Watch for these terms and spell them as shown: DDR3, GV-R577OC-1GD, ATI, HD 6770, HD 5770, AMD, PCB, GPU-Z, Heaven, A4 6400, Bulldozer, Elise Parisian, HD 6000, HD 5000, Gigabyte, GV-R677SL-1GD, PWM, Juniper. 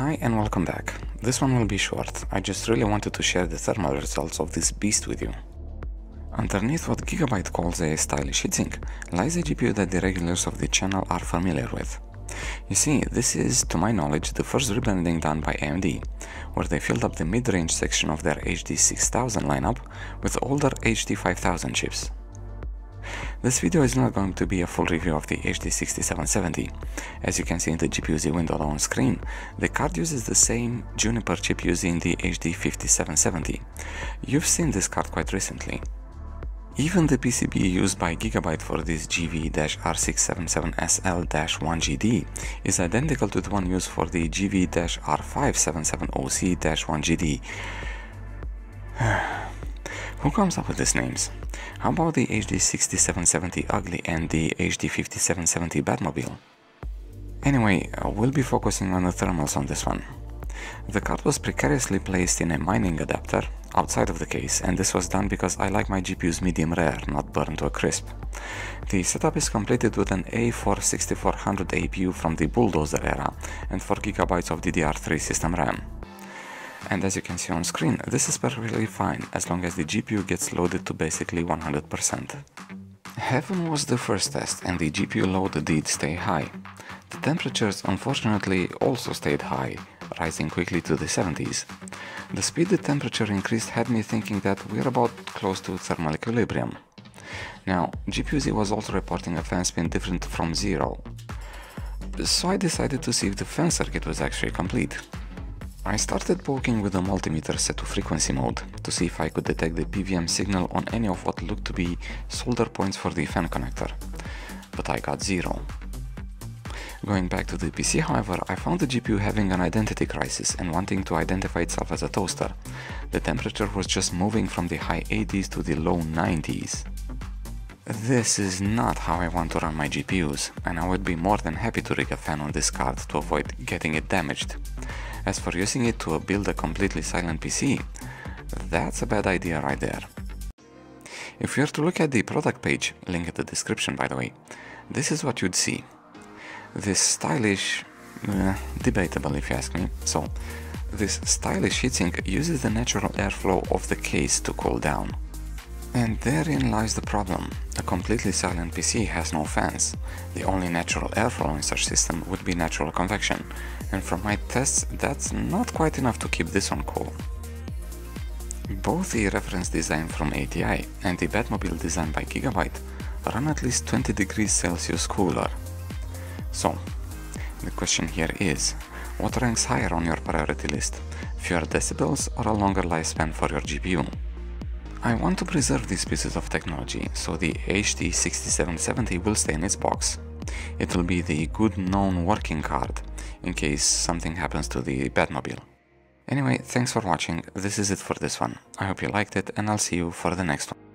Hi and welcome back. This one will be short, I just really wanted to share the thermal results of this beast with you. Underneath what Gigabyte calls a stylish heatsink lies a GPU that the regulars of the channel are familiar with. You see, this is, to my knowledge, the first rebranding done by AMD, where they filled up the mid-range section of their HD 6000 lineup with older HD 5000 chips. This video is not going to be a full review of the HD 6770. As you can see in the GPU-Z window on screen, the card uses the same Juniper chip used in the HD 5770. You've seen this card quite recently. Even the PCB used by Gigabyte for this GV-R677SL-1GD is identical to the one used for the GV-R577OC-1GD. Who comes up with these names? How about the HD 6770 Ugly and the HD 5770 Batmobile? Anyway, we'll be focusing on the thermals on this one. The card was precariously placed in a mining adapter outside of the case, and this was done because I like my GPUs medium rare, not burned to a crisp. The setup is completed with an A4 6400 APU from the Bulldozer era and 4 GB of DDR3 system RAM. And as you can see on screen, this is perfectly fine as long as the GPU gets loaded to basically 100%. Heaven was the first test and the GPU load did stay high. The temperatures unfortunately also stayed high, rising quickly to the 70s. The speed the temperature increased had me thinking that we're about close to thermal equilibrium. Now, GPU-Z was also reporting a fan spin different from zero, so I decided to see if the fan circuit was actually complete. I started poking with a multimeter set to frequency mode to see if I could detect the PWM signal on any of what looked to be solder points for the fan connector, but I got zero. Going back to the PC, however, I found the GPU having an identity crisis and wanting to identify itself as a toaster. The temperature was just moving from the high 80s to the low 90s. This is not how I want to run my GPUs, and I would be more than happy to rig a fan on this card to avoid getting it damaged. As for using it to build a completely silent PC, that's a bad idea right there. If you were to look at the product page, link in the description by the way, this is what you'd see. This stylish, debatable if you ask me, so this stylish heatsink uses the natural airflow of the case to cool down. And therein lies the problem. A completely silent PC has no fans. The only natural airflow in such system would be natural convection, and from my tests that's not quite enough to keep this one cool. Both the reference design from ATI and the Batmobile design by Gigabyte run at least 20 degrees Celsius cooler. So, the question here is, what ranks higher on your priority list? Fewer decibels or a longer lifespan for your GPU? I want to preserve these pieces of technology, so the HD 6770 will stay in its box. It will be the good known working card, in case something happens to the Batmobile. Anyway, thanks for watching, this is it for this one. I hope you liked it and I'll see you for the next one.